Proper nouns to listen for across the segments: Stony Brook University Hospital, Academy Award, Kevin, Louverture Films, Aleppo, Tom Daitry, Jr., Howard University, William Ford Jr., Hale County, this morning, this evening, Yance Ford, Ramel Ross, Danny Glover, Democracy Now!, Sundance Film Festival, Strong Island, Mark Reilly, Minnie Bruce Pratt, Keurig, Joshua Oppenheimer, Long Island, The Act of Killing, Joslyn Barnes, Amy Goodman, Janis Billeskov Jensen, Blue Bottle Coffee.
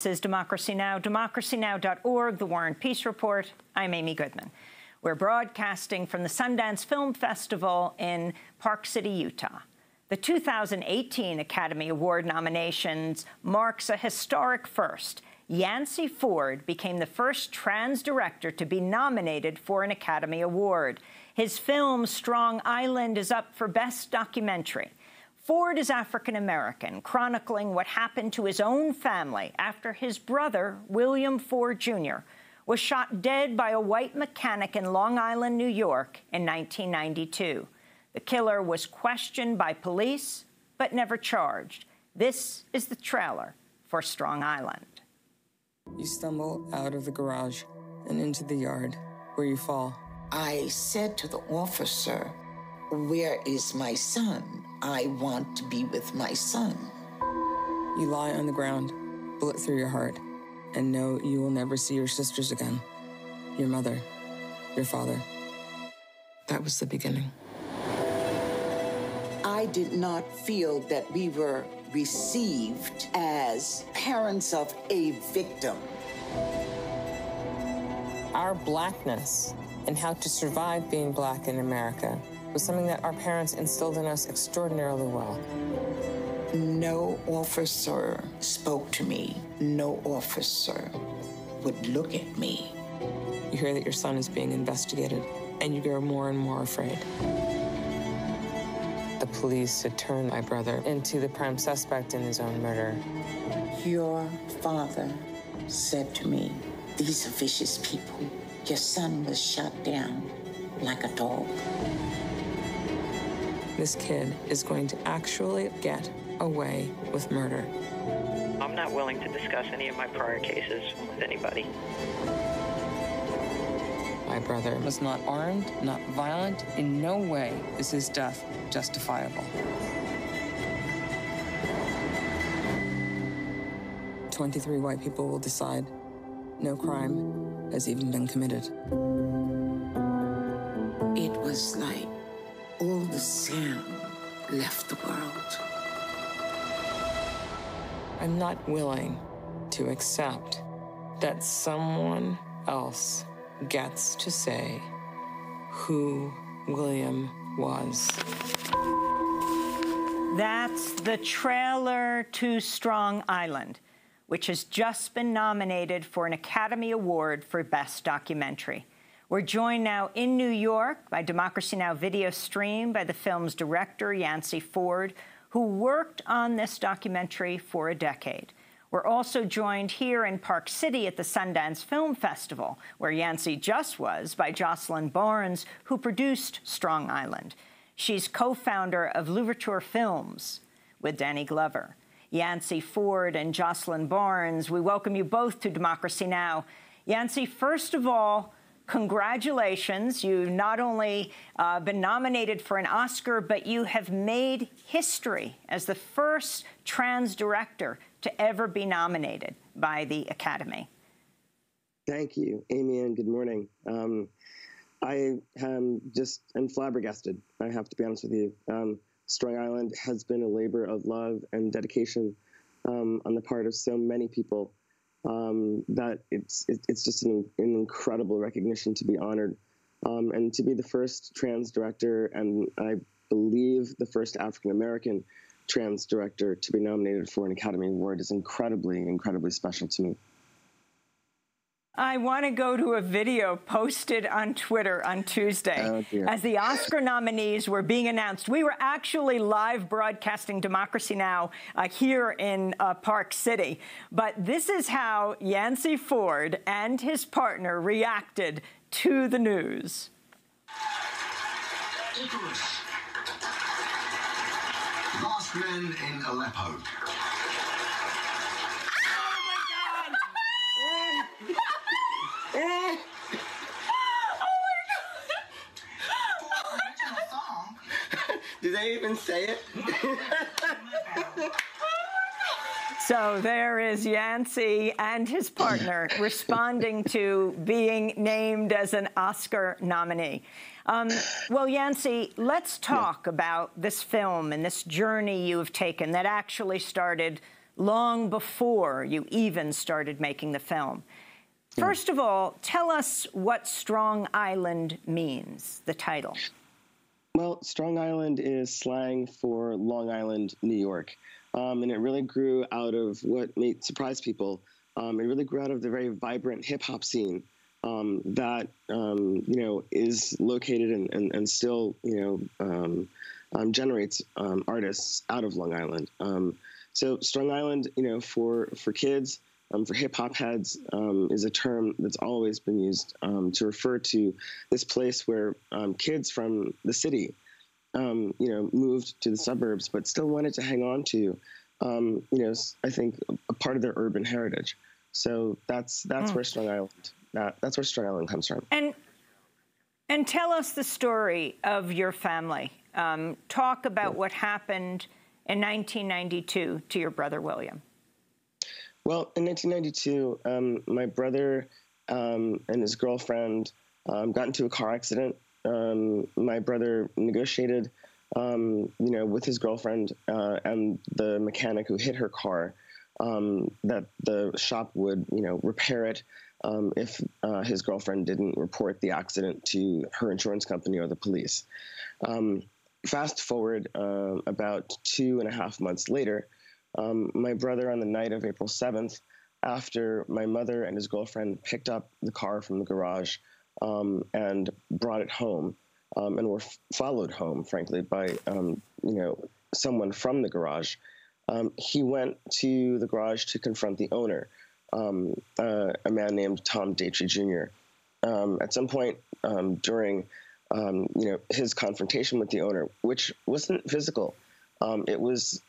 This is Democracy Now!, democracynow.org, The War and Peace Report. I'm Amy Goodman. We're broadcasting from the Sundance Film Festival in Park City, Utah. The 2018 Academy Award nominations marks a historic first. Yance Ford became the first trans director to be nominated for an Academy Award. His film, Strong Island, is up for Best Documentary. Ford is African-American, chronicling what happened to his own family after his brother, William Ford Jr., was shot dead by a white mechanic in Long Island, New York, in 1992. The killer was questioned by police, but never charged. This is the trailer for Strong Island. You stumble out of the garage and into the yard, where you fall. I said to the officer, "Where is my son? I want to be with my son." You lie on the ground, bullet through your heart, and know you will never see your sisters again, your mother, your father. That was the beginning. I did not feel that we were received as parents of a victim. Our blackness and how to survive being black in America was something that our parents instilled in us extraordinarily well. No officer spoke to me. No officer would look at me. You hear that your son is being investigated, and you grow more and more afraid. The police had turned my brother into the prime suspect in his own murder. Your father said to me, "These are vicious people. Your son was shot down like a dog. This kid is going to actually get away with murder." I'm not willing to discuss any of my prior cases with anybody. My brother was not armed, not violent. In no way is his death justifiable. 23 white people will decide no crime has even been committed. It was like all the sound left the world. I'm not willing to accept that someone else gets to say who William was. That's the trailer to Strong Island, which has just been nominated for an Academy Award for Best Documentary. We're joined now in New York by Democracy Now! Video Stream by the film's director, Yance Ford, who worked on this documentary for a decade. We're also joined here in Park City at the Sundance Film Festival, where Yance just was, by Joslyn Barnes, who produced Strong Island. She's co-founder of Louverture Films with Danny Glover. Yance Ford and Joslyn Barnes, we welcome you both to Democracy Now! Yance, first of all, congratulations. You've not only been nominated for an Oscar, but you have made history as the first trans director to ever be nominated by the Academy. Thank you, Amy, and good morning. I'm flabbergasted, I have to be honest with you. Strong Island has been a labor of love and dedication on the part of so many people. That it's just an incredible recognition to be honored, and to be the first trans director, and I believe the first African-American trans director to be nominated for an Academy Award, is incredibly, incredibly special to me. I want to go to a video posted on Twitter on Tuesday. Oh, dear. As the Oscar nominees were being announced. We were actually live broadcasting Democracy Now! Here in Park City. But this is how Yance Ford and his partner reacted to the news. Icarus. Last men in Aleppo. Did they even say it? So there is Yance and his partner responding to being named as an Oscar nominee. Well, Yance, let's talk about this film and this journey you have taken that actually started long before you even started making the film. First of all, tell us what Strong Island means, the title. Well, Strong Island is slang for Long Island, New York. And it really grew out of what made surprise people. It really grew out of the very vibrant hip-hop scene that, you know, is located and still, you know, generates artists out of Long Island. So Strong Island, you know, for kids, for hip-hop heads, is a term that's always been used to refer to this place where kids from the city, you know, moved to the suburbs but still wanted to hang on to, you know, I think a part of their urban heritage. So that's where Strong Island, that's where Strong Island comes from. And tell us the story of your family. Talk about what happened in 1992 to your brother William. Well, in 1992, my brother and his girlfriend got into a car accident. My brother negotiated, you know, with his girlfriend and the mechanic who hit her car that the shop would, you know, repair it if his girlfriend didn't report the accident to her insurance company or the police. Fast forward about 2.5 months later, my brother, on the night of April 7th, after my mother and his girlfriend picked up the car from the garage and brought it home, and were followed home, frankly, by you know, someone from the garage, he went to the garage to confront the owner, a man named Tom Daitry, Jr. At some point during you know, his confrontation with the owner, which wasn't physical. It was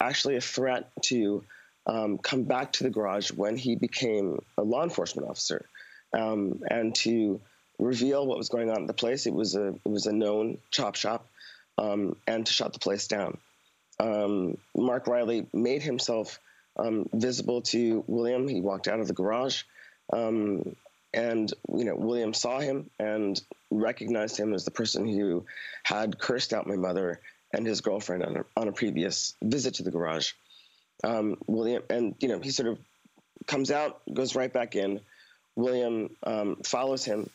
actually a threat to come back to the garage when he became a law enforcement officer, and to reveal what was going on at the place. It was a known chop shop, and to shut the place down. Mark Reilly made himself visible to William. He walked out of the garage, and you know, William saw him and recognized him as the person who had cursed out my mother and his girlfriend on a previous visit to the garage. William, and, you know, he sort of comes out, goes right back in. William follows him,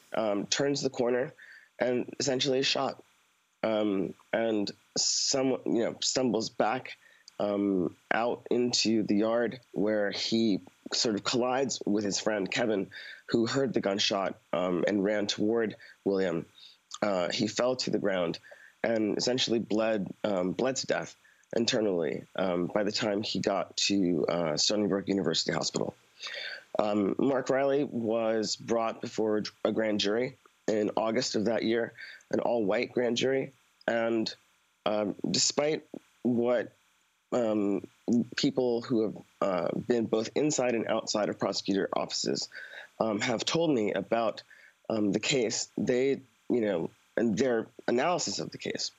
turns the corner, and essentially is shot. And someone, you know, stumbles back out into the yard where he sort of collides with his friend, Kevin, who heard the gunshot and ran toward William. He fell to the ground and essentially bled to death internally by the time he got to Stony Brook University Hospital. Mark Reilly was brought before a grand jury in August of that year, an all-white grand jury, and despite what people who have been both inside and outside of prosecutor offices have told me about the case, they, you know, and their analysis of the case,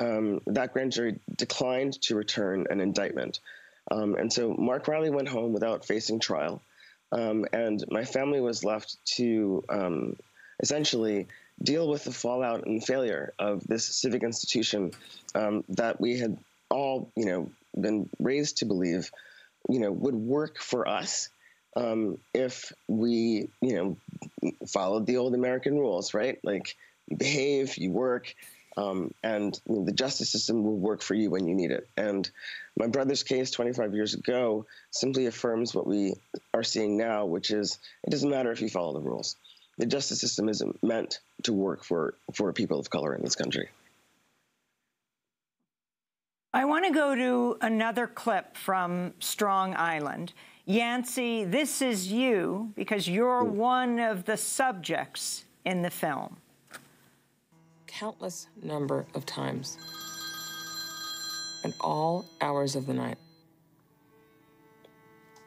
that grand jury declined to return an indictment. And so Mark Reilly went home without facing trial, and my family was left to essentially deal with the fallout and failure of this civic institution that we had all, you know, been raised to believe, you know, would work for us if we, you know, followed the old American rules, right? Like, you behave, you work, and you know, the justice system will work for you when you need it. And my brother's case 25 years ago simply affirms what we are seeing now, which is it doesn't matter if you follow the rules. The justice system isn't meant to work for people of color in this country. I want to go to another clip from Strong Island. Yance, this is you, because you're one of the subjects in the film. Countless number of times, at all hours of the night.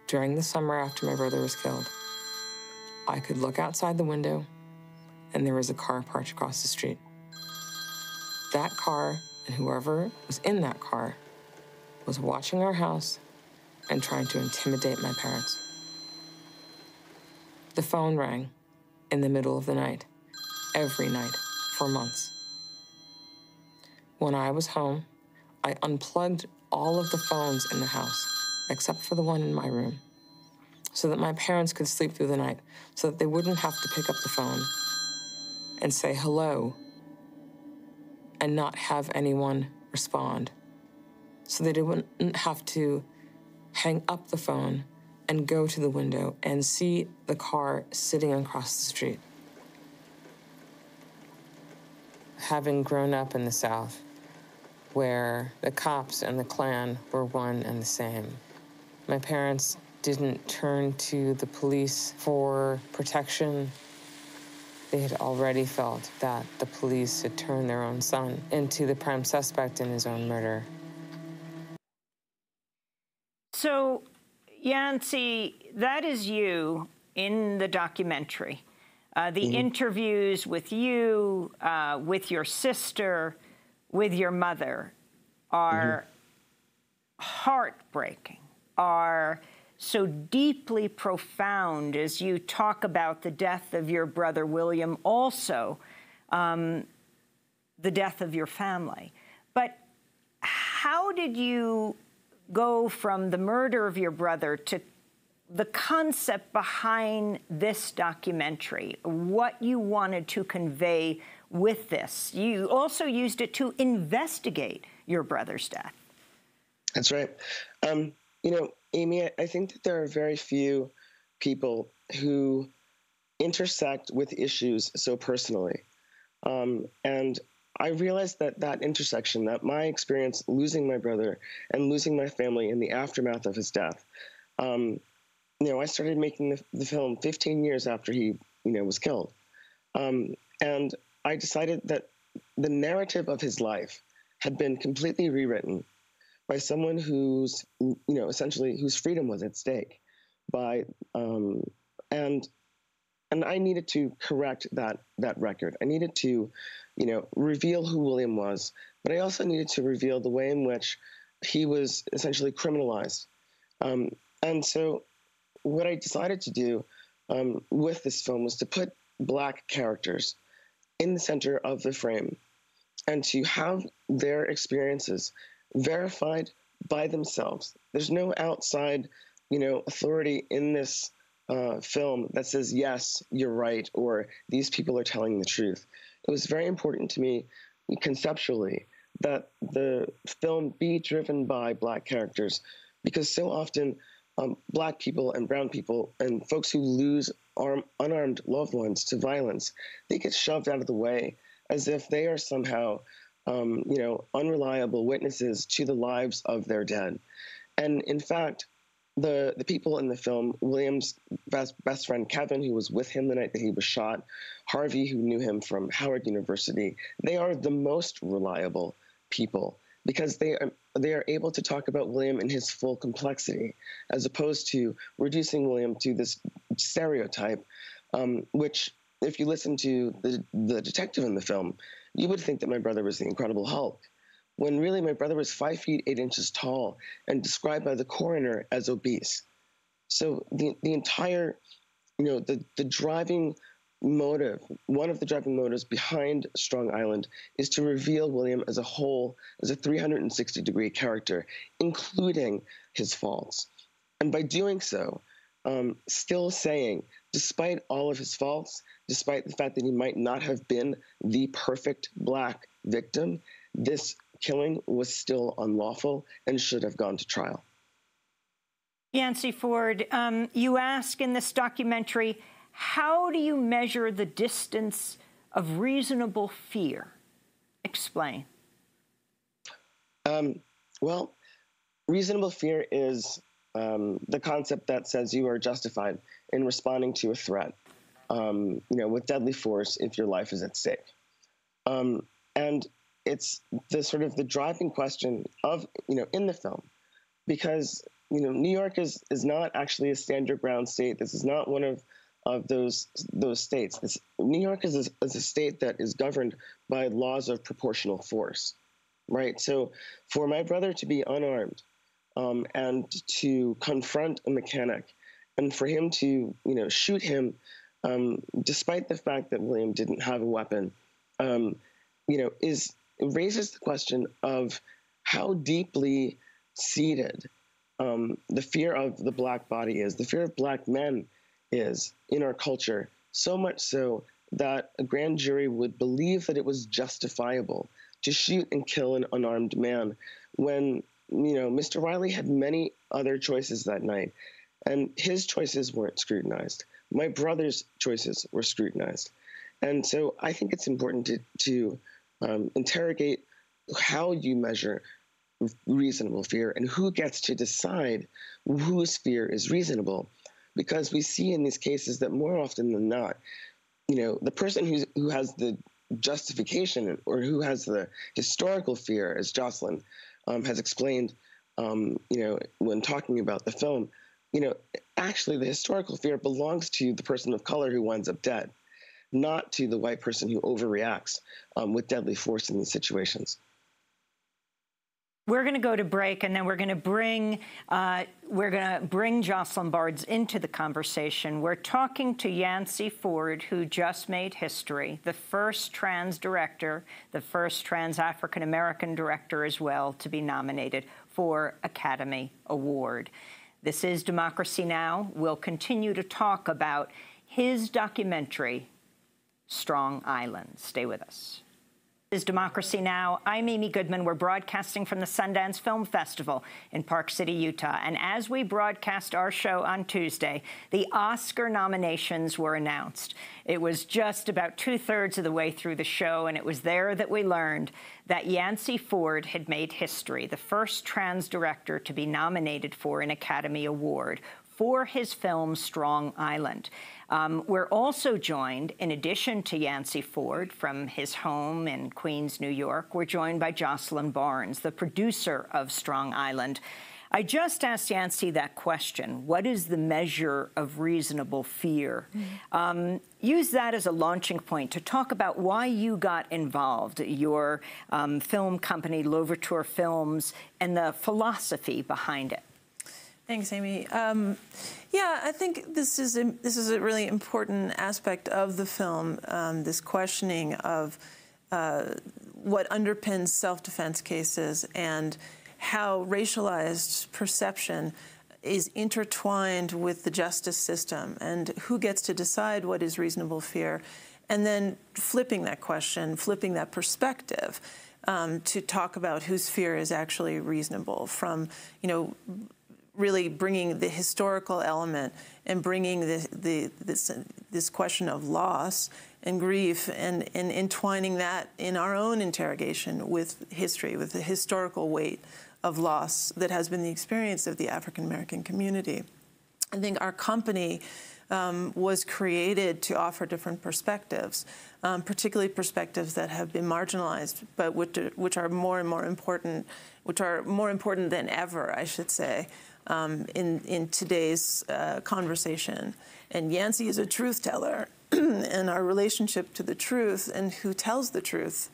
During the summer after my brother was killed, I could look outside the window and there was a car parked across the street. That car, and whoever was in that car, was watching our house and trying to intimidate my parents. The phone rang in the middle of the night, every night, for months. When I was home, I unplugged all of the phones in the house except for the one in my room, so that my parents could sleep through the night, so that they wouldn't have to pick up the phone and say hello and not have anyone respond, so they didn't have to hang up the phone and go to the window and see the car sitting across the street. Having grown up in the South, where the cops and the Klan were one and the same, my parents didn't turn to the police for protection. They had already felt that the police had turned their own son into the prime suspect in his own murder. So, Yance, that is you in the documentary. The interviews with you, with your sister, with your mother are heartbreaking, are so deeply profound as you talk about the death of your brother William, also the death of your family. But how did you go from the murder of your brother to the concept behind this documentary, what you wanted to convey with this? You also used it to investigate your brother's death. That's right. You know, Amy, I think that there are very few people who intersect with issues so personally. And I realized that that intersection, that my experience losing my brother and losing my family in the aftermath of his death, you know, I started making the film 15 years after he, was killed. And I decided that the narrative of his life had been completely rewritten by someone whose, essentially whose freedom was at stake. And I needed to correct that record. I needed to, reveal who William was, but I also needed to reveal the way in which he was essentially criminalized. And so what I decided to do with this film was to put Black characters in the center of the frame and to have their experiences verified by themselves. There's no outside, authority in this film that says, yes, you're right, or these people are telling the truth. It was very important to me conceptually that the film be driven by Black characters, because so often Black people and brown people and folks who lose unarmed loved ones to violence, they get shoved out of the way as if they are somehow, unreliable witnesses to the lives of their dead. And in fact, the people in the film, William's best friend Kevin, who was with him the night that he was shot, Harvey, who knew him from Howard University, they are the most reliable people, because they are able to talk about William in his full complexity, as opposed to reducing William to this stereotype, which, if you listen to the detective in the film, you would think that my brother was the Incredible Hulk, when really my brother was 5 feet 8 inches tall and described by the coroner as obese. So the entire, the driving motive, one of the driving motives behind Strong Island, is to reveal William as a whole, as a 360-degree character, including his faults. And by doing so, still saying, despite all of his faults, despite the fact that he might not have been the perfect Black victim, this killing was still unlawful and should have gone to trial. Yance Ford, you ask in this documentary, how do you measure the distance of reasonable fear? Explain. Well, reasonable fear is the concept that says you are justified in responding to a threat, with deadly force if your life is at stake. And it's the sort of the driving question of, in the film, because, New York is not actually a stand-your-ground state. This is not one of those states. New York is a state that is governed by laws of proportional force, right? So for my brother to be unarmed and to confront a mechanic, and for him to, shoot him, despite the fact that William didn't have a weapon, it raises the question of how deeply seated the fear of the black body is, the fear of black men is in our culture, so much so that a grand jury would believe that it was justifiable to shoot and kill an unarmed man when, you know, Mr. Reilly had many other choices that night, and his choices weren't scrutinized. My brother's choices were scrutinized. And so I think it's important to interrogate how you measure reasonable fear and who gets to decide whose fear is reasonable, because we see in these cases that more often than not, you know, the person who has the justification or who has the historical fear, as Joslyn has explained, you know, when talking about the film, you know, actually the historical fear belongs to the person of color who winds up dead, not to the white person who overreacts with deadly force in these situations. We're going to go to break, and then we're going to bring Joslyn Barnes into the conversation. We're talking to Yance Ford, who just made history, the first trans director, the first trans African-American director as well to be nominated for Academy Award. This is Democracy Now! We'll continue to talk about his documentary, Strong Island. Stay with us. This is Democracy Now! I'm Amy Goodman. We're broadcasting from the Sundance Film Festival in Park City, Utah. And as we broadcast our show on Tuesday, the Oscar nominations were announced. It was just about two-thirds of the way through the show, and it was there that we learned that Yance Ford had made history, the first trans director to be nominated for an Academy Award for his film Strong Island. We're also joined, in addition to Yance Ford, from his home in Queens, New York, we're joined by Joslyn Barnes, the producer of Strong Island. I just asked Yance that question, what is the measure of reasonable fear? Use that as a launching point to talk about why you got involved, your film company, Louverture Films, and the philosophy behind it. Thanks, Amy. Yeah, I think this is a really important aspect of the film, this questioning of what underpins self-defense cases and how racialized perception is intertwined with the justice system and who gets to decide what is reasonable fear, and then flipping that question, flipping that perspective to talk about whose fear is actually reasonable from, you know, really bringing the historical element and bringing this question of loss and grief and entwining that in our own interrogation with history, with the historical weight of loss that has been the experience of the African-American community. I think our company was created to offer different perspectives, particularly perspectives that have been marginalized, but which are more and more important, which are more important than ever, I should say, in today's conversation. And Yance is a truth teller, and our relationship to the truth and who tells the truth,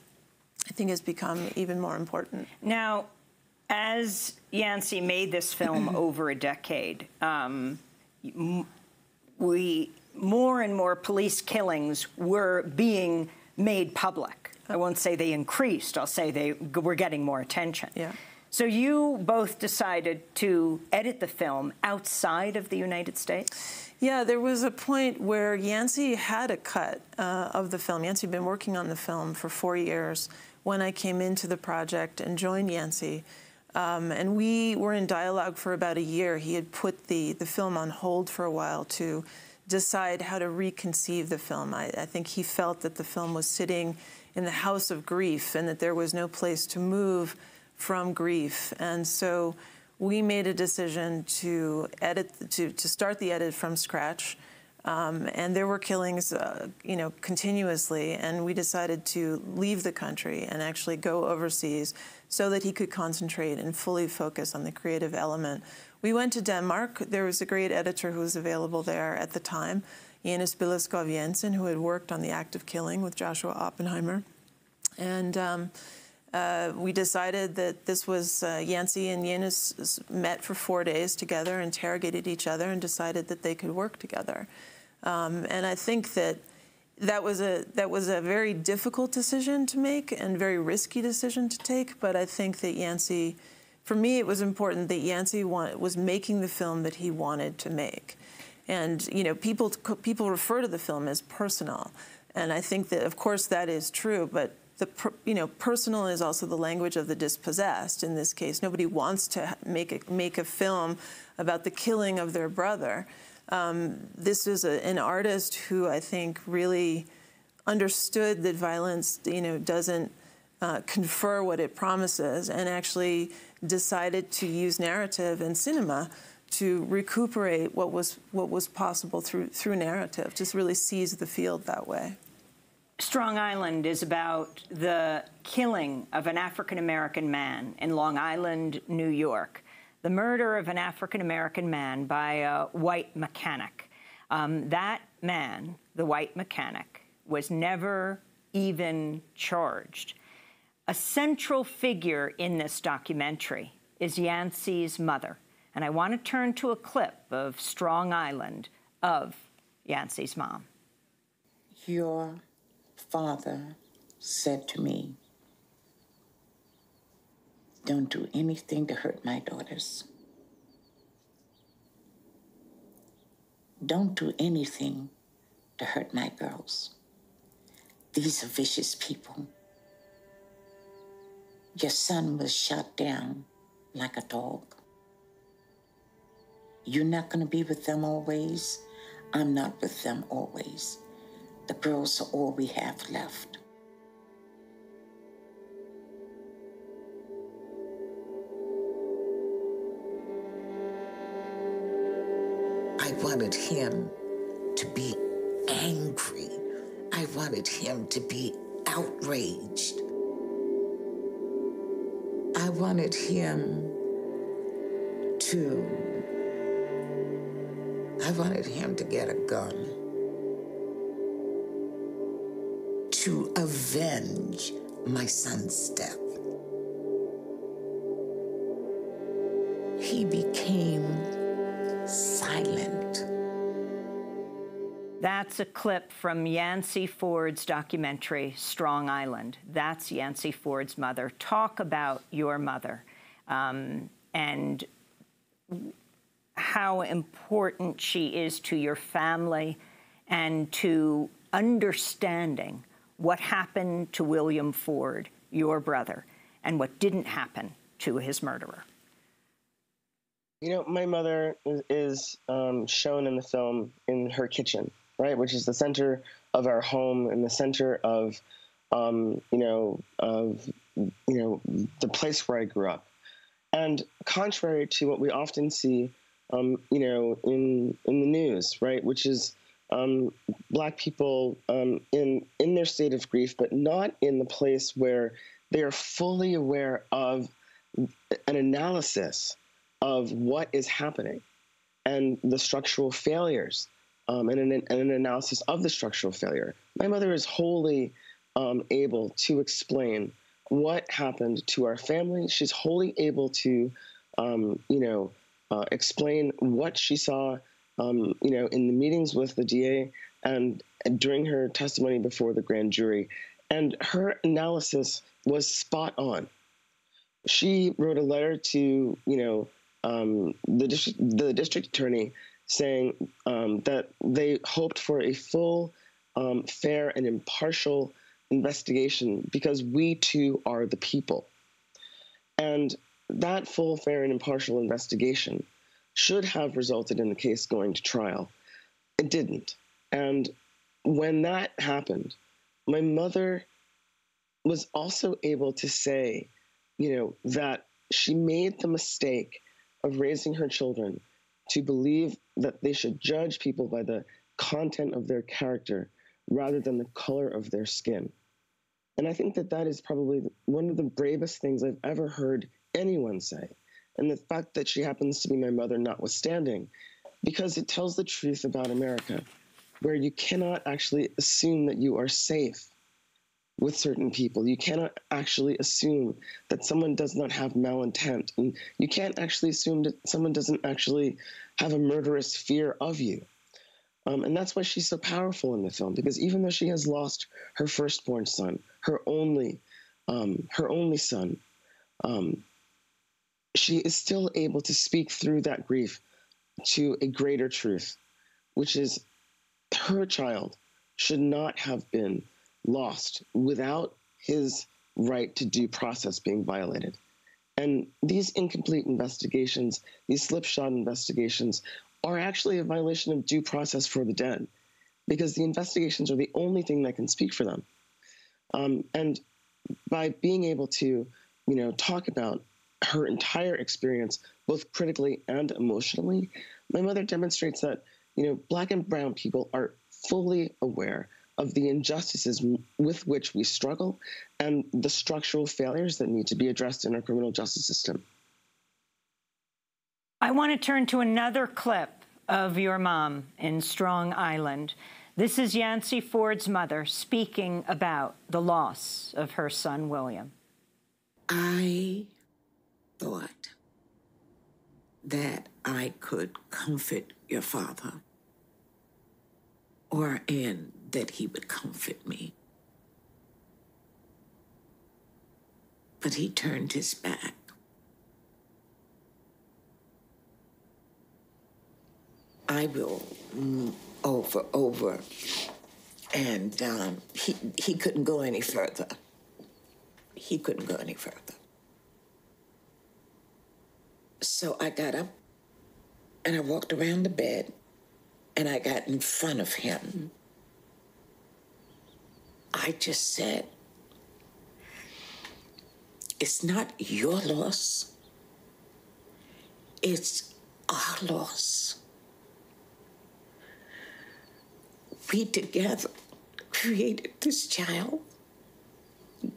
I think, has become even more important. Now, as Yance made this film over a decade, more and more police killings were being made public. I won't say they increased. I'll say they were getting more attention. Yeah. So you both decided to edit the film outside of the United States? Yeah, there was a point where Yance had a cut of the film. Yance had been working on the film for 4 years when I came into the project and joined Yance. And we were in dialogue for about a year. He had put the film on hold for a while to decide how to reconceive the film. I think he felt that the film was sitting in the house of grief and that there was no place to move from grief. And so we made a decision to start the edit from scratch. And there were killings, you know, continuously, and we decided to leave the country and actually go overseas so that he could concentrate and fully focus on the creative element. We went to Denmark. There was a great editor who was available there at the time, Janis Billeskov Jensen, who had worked on The Act of Killing with Joshua Oppenheimer. And we decided that this was Yance and Janis met for 4 days together, interrogated each other, and decided that they could work together. And I think that that was a very difficult decision to make and very risky decision to take. But I think that Yance for me, it was important that Yance was making the film that he wanted to make. And, you know, people refer to the film as personal. And I think that, of course, that is true, but personal is also the language of the dispossessed. In this case, nobody wants to make a film about the killing of their brother. This is an artist who I think really understood that violence, you know, doesn't confer what it promises, and actually decided to use narrative and cinema to recuperate what was possible through narrative. Just really seize the field that way. Strong Island is about the killing of an African-American man in Long Island, New York. The murder of an African-American man by a white mechanic. That man, the white mechanic, was never even charged. A central figure in this documentary is Yance's mother. And I want to turn to a clip of Strong Island of Yance's mom. Your father said to me, "Don't do anything to hurt my daughters. Don't do anything to hurt my girls. These are vicious people. Your son was shot down like a dog. You're not going to be with them always. I'm not with them always. The girls are all we have left." I wanted him to be angry. I wanted him to be outraged. I wanted him to get a gun, to avenge my son's death. He became silent. That's a clip from Yance Ford's documentary, Strong Island. That's Yance Ford's mother. Talk about your mother and how important she is to your family and to understanding what happened to William Ford, your brother, and what didn't happen to his murderer. You know, my mother is shown in the film in her kitchen, right, which is the center of our home and the center of, the place where I grew up. And contrary to what we often see, in the news, right, which is Black people in their state of grief, but not in the place where they are fully aware of an analysis of what is happening and the structural failures and an analysis of the structural failure. My mother is wholly able to explain what happened to our family. She's wholly able to, explain what she saw, in the meetings with the DA and during her testimony before the grand jury. And her analysis was spot on. She wrote a letter to, the district attorney saying that they hoped for a full, fair, and impartial investigation because we, too, are the people. And that full, fair, and impartial investigation should have resulted in the case going to trial. It didn't. And when that happened, my mother was also able to say, that she made the mistake of raising her children to believe that they should judge people by the content of their character rather than the color of their skin. And I think that that is probably one of the bravest things I've ever heard anyone say, and the fact that she happens to be my mother notwithstanding, because it tells the truth about America, where you cannot actually assume that you are safe with certain people. You cannot actually assume that someone does not have malintent, and you can't actually assume that someone doesn't actually have a murderous fear of you. And that's why she's so powerful in the film, because even though she has lost her firstborn son, her only son, she is still able to speak through that grief to a greater truth, which is her child should not have been lost without his right to due process being violated. And these incomplete investigations, these slipshod investigations, are actually a violation of due process for the dead, because the investigations are the only thing that can speak for them. And by being able to, talk about her entire experience, both critically and emotionally, my mother demonstrates that, Black and brown people are fully aware of the injustices with which we struggle and the structural failures that need to be addressed in our criminal justice system. I want to turn to another clip of your mom in Strong Island. This is Yance Ford's mother speaking about the loss of her son, William. I thought that I could comfort your father, and that he would comfort me. But he turned his back. I will over, and he couldn't go any further. He couldn't go any further. So I got up, and I walked around the bed, and I got in front of him. I just said, it's not your loss, it's our loss. We together created this child.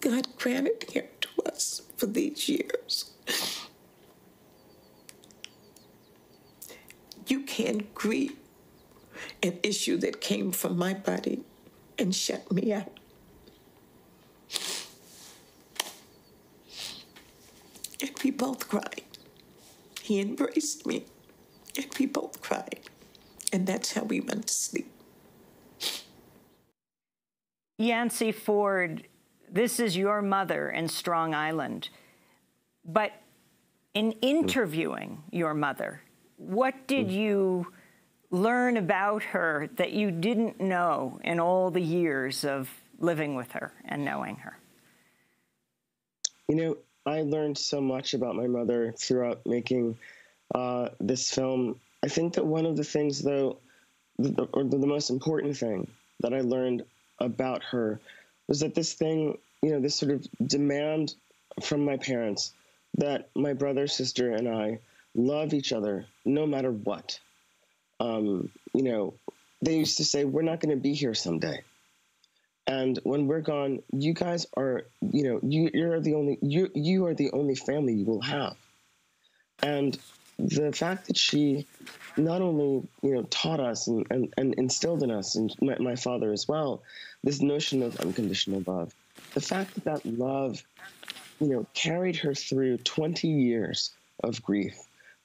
God granted him to us for these years. You can't grieve an issue that came from my body and shut me out. And we both cried. He embraced me, and we both cried. And that's how we went to sleep. Yance Ford, this is your mother in Strong Island. But in interviewing your mother, what did you learn about her that you didn't know in all the years of living with her and knowing her? I learned so much about my mother throughout making this film. I think that one of the things, though, or the most important thing that I learned about her was that this thing, this sort of demand from my parents that my brother, sister, and I love each other no matter what. They used to say, we're not going to be here someday. And when we're gone, you guys are, you are the only family you will have. And the fact that she not only, taught us and instilled in us, and my father as well, this notion of unconditional love, the fact that that love, carried her through 20 years of grief,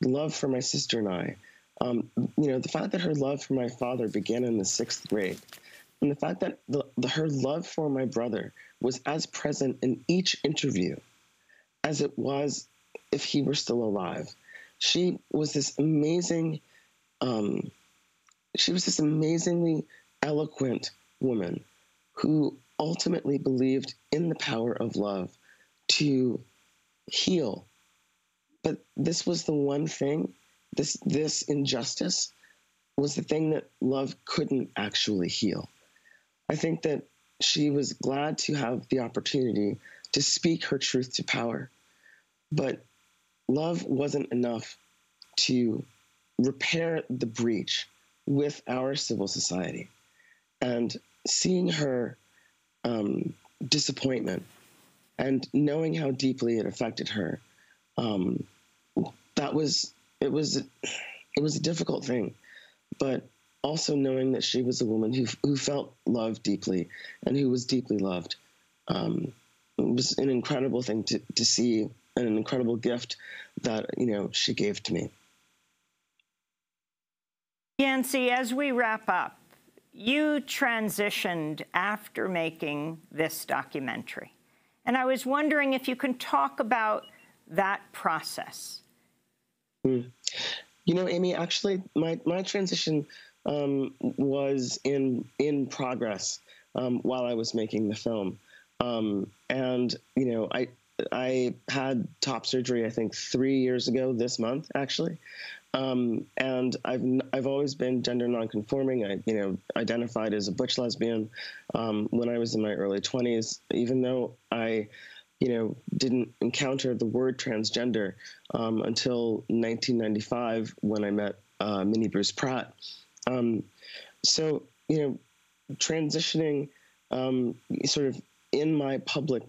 love for my sister and I, the fact that her love for my father began in the 6th grade, and the fact that her love for my brother was as present in each interview as it was if he were still alive. She was this amazing, she was this amazingly eloquent woman who ultimately believed in the power of love to heal. But this was the one thing, this injustice was the thing that love couldn't actually heal. I think that she was glad to have the opportunity to speak her truth to power, but love wasn't enough to repair the breach with our civil society. And seeing her disappointment and knowing how deeply it affected her, it was a difficult thing, but also knowing that she was a woman who felt love deeply and who was deeply loved, it was an incredible thing to see, and an incredible gift that, she gave to me. Yance, as we wrap up, you transitioned after making this documentary, and I was wondering if you can talk about that process? You know, Amy, actually, my transition was in progress while I was making the film. And, you know, I had top surgery, I think, 3 years ago this month, actually. And I've always been gender nonconforming. I, you know, identified as a butch lesbian when I was in my early 20s, even though I, you know, didn't encounter the word transgender until 1995 when I met Minnie Bruce Pratt. So, you know, transitioning sort of in my public,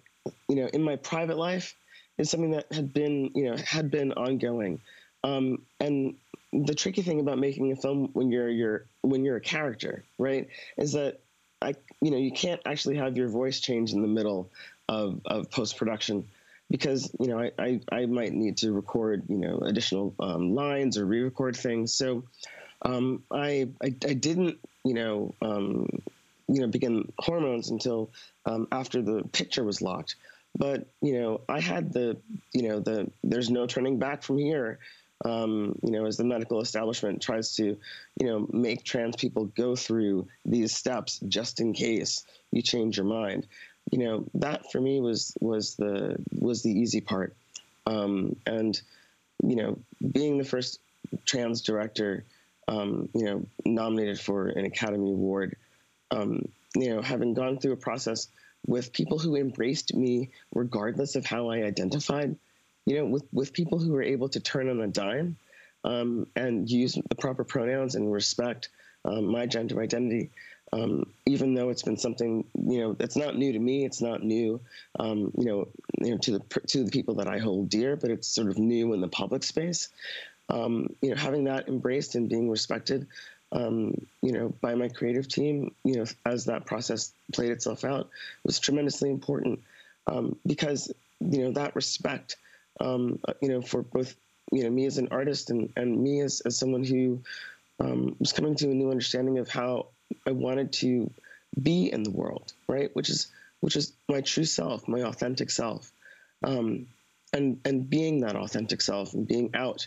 you know, in my private life is something that had been, you know, had been ongoing. And the tricky thing about making a film when you're a character, right, is that you know, you can't actually have your voice change in the middle of post-production because, you know, I might need to record, you know, additional lines or re-record things. So I didn't, you know, begin hormones until after the picture was locked. But, you know, I had the, you know, the there's no turning back from here, you know, as the medical establishment tries to, you know, make trans people go through these steps just in case you change your mind. You know, that for me was the easy part. And, you know, being the first trans director, you know, nominated for an Academy Award, you know, having gone through a process with people who embraced me regardless of how I identified, you know, with people who were able to turn on a dime and use the proper pronouns and respect my gender identity, even though it's been something, you know, that's not new to me. It's not new, you know, to the people that I hold dear, but it's sort of new in the public space. You know, having that embraced and being respected, you know, by my creative team, you know, as that process played itself out, was tremendously important because, you know, that respect, you know, for both, you know, me as an artist and me as someone who was coming to a new understanding of how I wanted to be in the world, right? Which is my true self, my authentic self, and being that authentic self and being out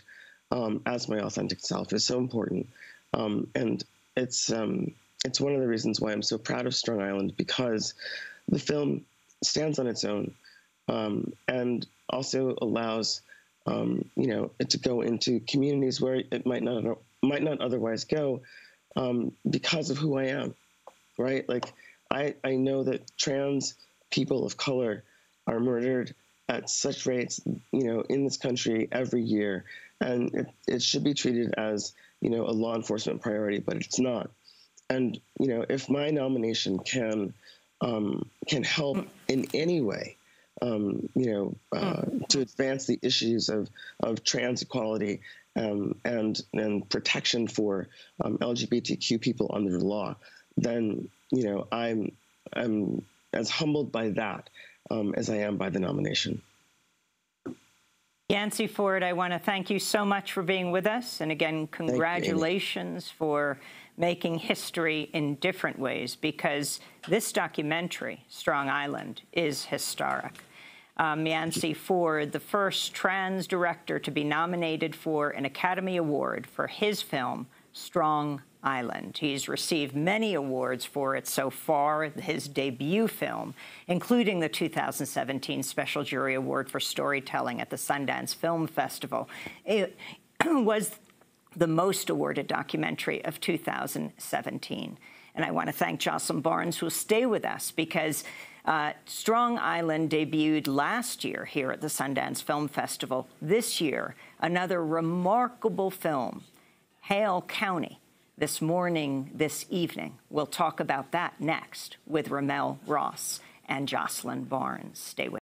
as my authentic self is so important. And it's one of the reasons why I'm so proud of Strong Island, because the film stands on its own and also allows, you know, it to go into communities where it might not otherwise go because of who I am, right? Like, I know that trans people of color are murdered at such rates, you know, in this country every year, and it should be treated as, you know, a law enforcement priority, but it's not. And, you know, if my nomination can help in any way, you know, to advance the issues of trans equality and protection for LGBTQ people under the law, then, you know, I'm as humbled by that as I am by the nomination. Yance Ford, I want to thank you so much for being with us. And again, congratulations for making history in different ways, because this documentary, Strong Island, is historic. Yance Ford, the first trans director to be nominated for an Academy Award for his film, Strong Island. He's received many awards for it so far, his debut film, including the 2017 Special Jury Award for Storytelling at the Sundance Film Festival. It was the most awarded documentary of 2017. And I want to thank Joslyn Barnes, who will stay with us, because Strong Island debuted last year here at the Sundance Film Festival. This year, another remarkable film, Hale County, This Morning, This Evening. We'll talk about that next with Ramel Ross and Joslyn Barnes. Stay with us.